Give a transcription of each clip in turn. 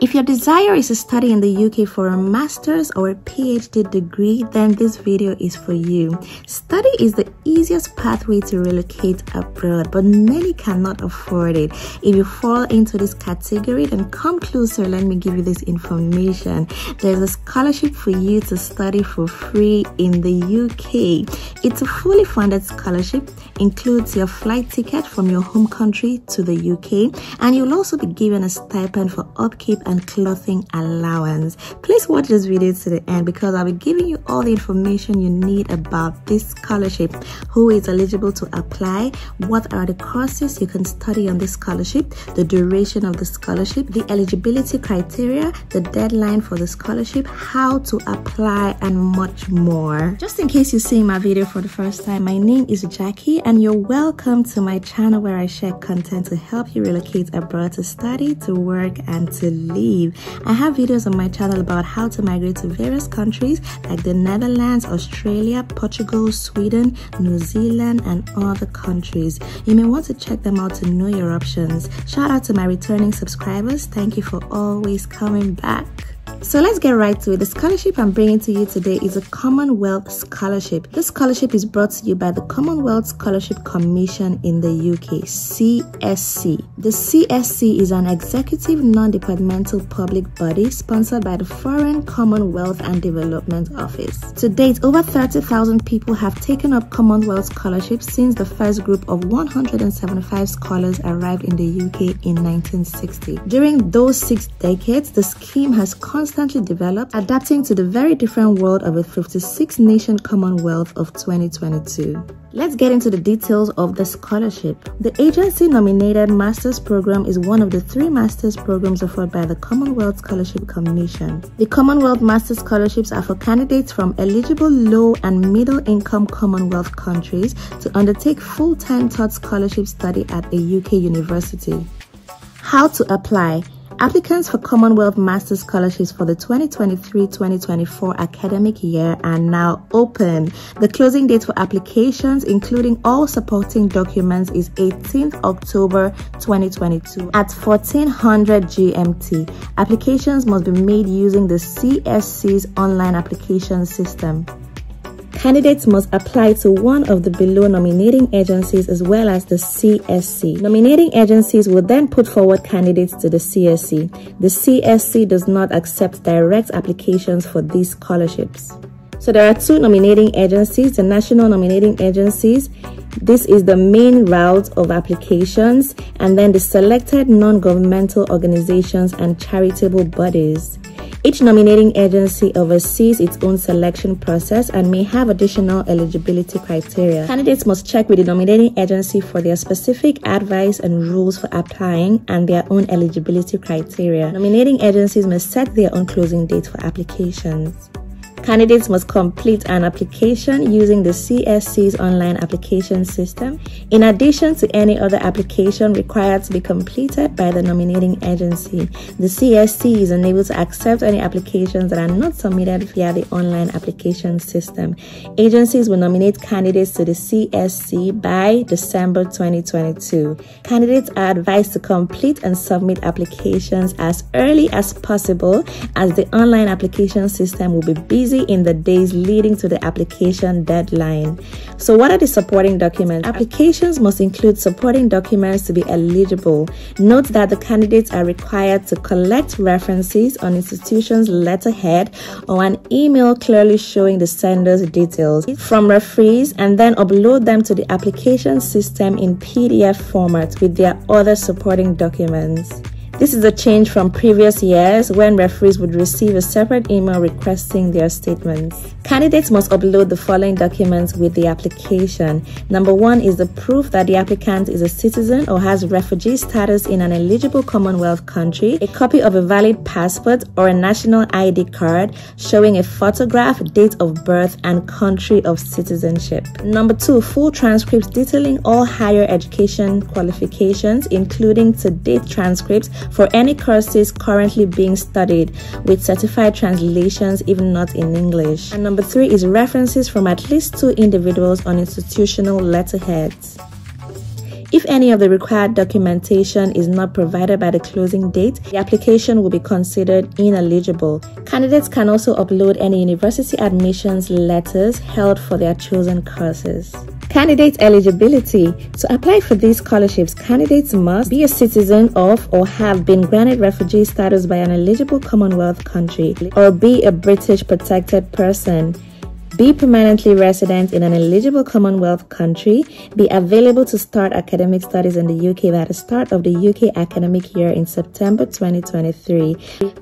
If your desire is to study in the UK for a master's or a PhD degree, then this video is for you. Study is the easiest pathway to relocate abroad, but many cannot afford it. If you fall into this category, then come closer, let me give you this information. There's a scholarship for you to study for free in the UK. It's a fully funded scholarship, includes your flight ticket from your home country to the UK, and you'll also be given a stipend for upkeep and clothing allowance. Please watch this video to the end because I'll be giving you all the information you need about this scholarship, who is eligible to apply, what are the courses you can study on this scholarship, the duration of the scholarship, the eligibility criteria, the deadline for the scholarship, how to apply, and much more. Just in case you're seeing my video for the first time, my name is Jackie and you're welcome to my channel where I share content to help you relocate abroad to study, to work, and to live. I have videos on my channel about how to migrate to various countries like the Netherlands, Australia, Portugal, Sweden, New Zealand, and other countries. You may want to check them out to know your options. Shout out to my returning subscribers. Thank you for always coming back. So let's get right to it. The scholarship I'm bringing to you today is a Commonwealth Scholarship. This scholarship is brought to you by the Commonwealth Scholarship Commission in the UK, CSC. The CSC is an executive non-departmental public body sponsored by the Foreign Commonwealth and Development Office. To date, over 30,000 people have taken up Commonwealth Scholarships since the first group of 175 scholars arrived in the UK in 1960. During those 6 decades, the scheme has constantly developed, adapting to the very different world of a 56-nation Commonwealth of 2022. Let's get into the details of the scholarship. The agency-nominated master's program is one of the 3 master's programs offered by the Commonwealth Scholarship Commission. The Commonwealth Master's Scholarships are for candidates from eligible low- and middle-income Commonwealth countries to undertake full-time taught scholarship study at a UK university. How to apply. Applicants for Commonwealth Master's Scholarships for the 2023-2024 academic year are now open. The closing date for applications, including all supporting documents, is 18th October 2022 at 1400 GMT. Applications must be made using the CSC's online application system. Candidates must apply to one of the below nominating agencies as well as the CSC. Nominating agencies will then put forward candidates to the CSC. The CSC does not accept direct applications for these scholarships. So there are 2 nominating agencies, the national nominating agencies. This is the main route of applications, and then the selected non-governmental organizations and charitable bodies. Each nominating agency oversees its own selection process and may have additional eligibility criteria. Candidates must check with the nominating agency for their specific advice and rules for applying and their own eligibility criteria. Nominating agencies must set their own closing date for applications. Candidates must complete an application using the CSC's online application system, in addition to any other application required to be completed by the nominating agency. The CSC is unable to accept any applications that are not submitted via the online application system. Agencies will nominate candidates to the CSC by December 2022. Candidates are advised to complete and submit applications as early as possible, as the online application system will be busy in the days leading to the application deadline. So what are the supporting documents? Applications must include supporting documents to be eligible. Note that the candidates are required to collect references on institutions' letterhead or an email clearly showing the sender's details from referees, and then upload them to the application system in PDF format with their other supporting documents. This is a change from previous years when referees would receive a separate email requesting their statements. Candidates must upload the following documents with the application. Number 1 is the proof that the applicant is a citizen or has refugee status in an eligible Commonwealth country, a copy of a valid passport or a national ID card showing a photograph, date of birth, and country of citizenship. Number 2, full transcripts detailing all higher education qualifications, including to-date transcripts for any courses currently being studied, with certified translations if not in English. And number 3 is references from at least 2 individuals on institutional letterheads. If any of the required documentation is not provided by the closing date, the application will be considered ineligible. Candidates can also upload any university admissions letters held for their chosen courses. Candidate eligibility. To apply for these scholarships, candidates must be a citizen of or have been granted refugee status by an eligible Commonwealth country, or be a British protected person, be permanently resident in an eligible Commonwealth country, be available to start academic studies in the UK by the start of the UK academic year in September 2023.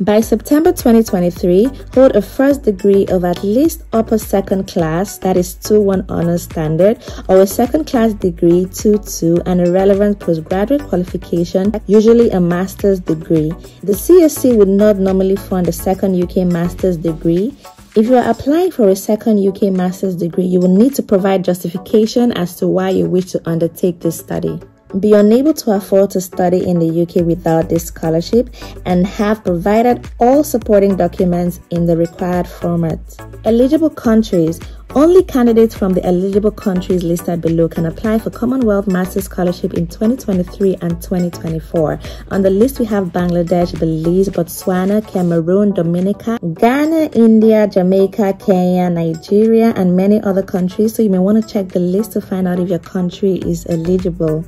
By September 2023, hold a first degree of at least upper second class, that is 2:1 honours standard, or a second class degree 2:2 and a relevant postgraduate qualification, usually a master's degree. The CSC would not normally fund a second UK master's degree. If you are applying for a second UK master's degree, you will need to provide justification as to why you wish to undertake this study. Be unable to afford to study in the UK without this scholarship and have provided all supporting documents in the required format. Eligible countries. Only candidates from the eligible countries listed below can apply for Commonwealth Master's Scholarship in 2023 and 2024. On the list we have Bangladesh, Belize, Botswana, Cameroon, Dominica, Ghana, India, Jamaica, Kenya, Nigeria, and many other countries, so you may want to check the list to find out if your country is eligible.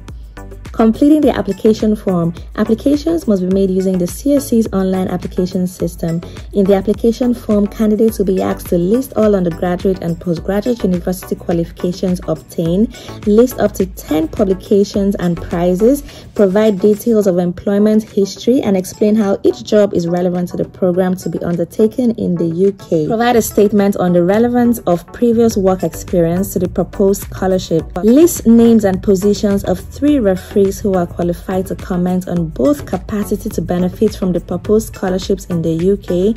Completing the application form. Applications must be made using the CSC's online application system. In the application form, candidates will be asked to list all undergraduate and postgraduate university qualifications obtained, list up to 10 publications and prizes, provide details of employment history, and explain how each job is relevant to the program to be undertaken in the UK. Provide a statement on the relevance of previous work experience to the proposed scholarship. List names and positions of 3 referees who are qualified to comment on both capacity to benefit from the proposed scholarships in the UK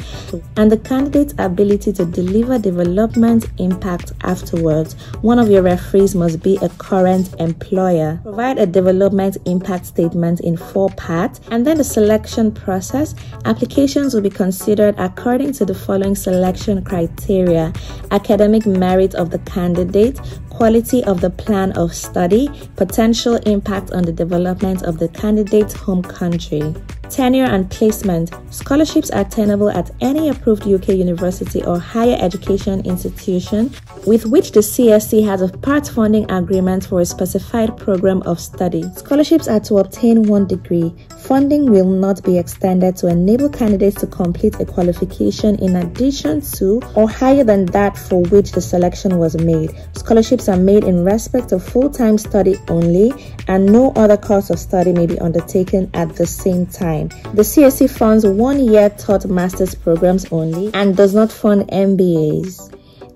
and the candidate's ability to deliver development impact afterwards. One of your referees must be a current employer. Provide a development impact statement in 4 parts, and then the selection process. Applications will be considered according to the following selection criteria: academic merit of the candidate, quality of the plan of study, potential impact on the development of the candidate's home country. Tenure and placement. Scholarships are tenable at any approved UK university or higher education institution with which the CSC has a part funding agreement for a specified program of study. Scholarships are to obtain 1 degree. Funding will not be extended to enable candidates to complete a qualification in addition to or higher than that for which the selection was made. Scholarships are made in respect of full-time study only, and no other course of study may be undertaken at the same time. The CSC funds 1-year taught master's programs only and does not fund MBAs.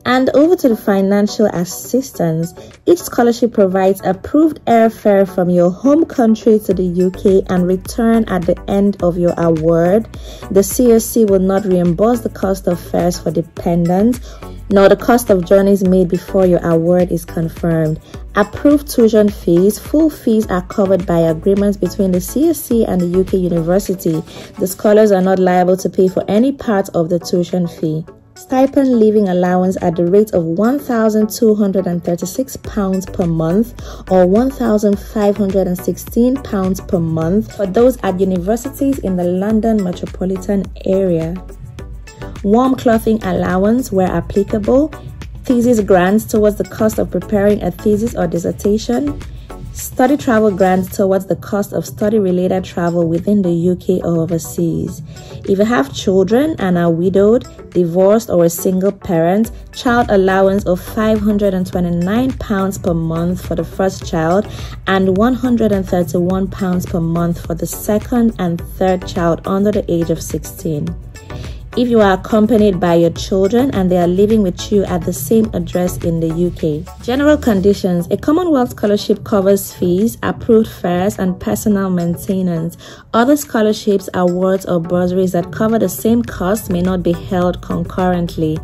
And over to the financial assistance. Each scholarship provides approved airfare from your home country to the UK and return at the end of your award. The CSC will not reimburse the cost of fares for dependents, nor the cost of journeys made before your award is confirmed. Approved tuition fees. Full fees are covered by agreements between the CSC and the UK university. The scholars are not liable to pay for any part of the tuition fee. Stipend living allowance at the rate of £1,236 per month or £1,516 per month for those at universities in the London metropolitan area. Warm clothing allowance where applicable. Thesis grants towards the cost of preparing a thesis or dissertation. Study travel grants towards the cost of study-related travel within the UK or overseas. If you have children and are widowed, divorced, or a single parent, child allowance of £529 per month for the first child and £131 per month for the second and third child under the age of 16. If you are accompanied by your children and they are living with you at the same address in the UK. General conditions. A Commonwealth scholarship covers fees, approved fares, and personal maintenance. Other scholarships, awards, or bursaries that cover the same costs may not be held concurrently.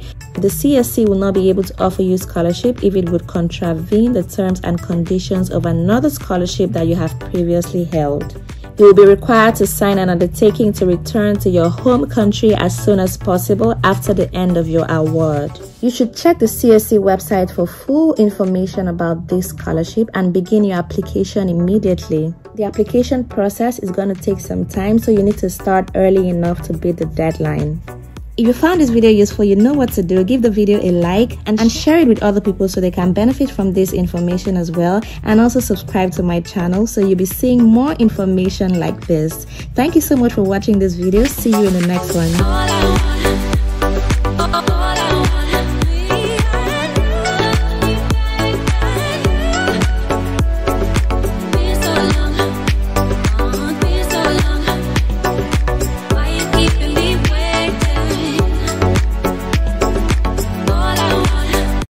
The CSC will not be able to offer you scholarship if it would contravene the terms and conditions of another scholarship that you have previously held. You will be required to sign an undertaking to return to your home country as soon as possible after the end of your award. You should check the CSC website for full information about this scholarship and begin your application immediately. The application process is going to take some time, so you need to start early enough to beat the deadline. If you found this video useful, you know what to do. Give the video a like and share it with other people so they can benefit from this information as well. And also subscribe to my channel so you'll be seeing more information like this. Thank you so much for watching this video. See you in the next one.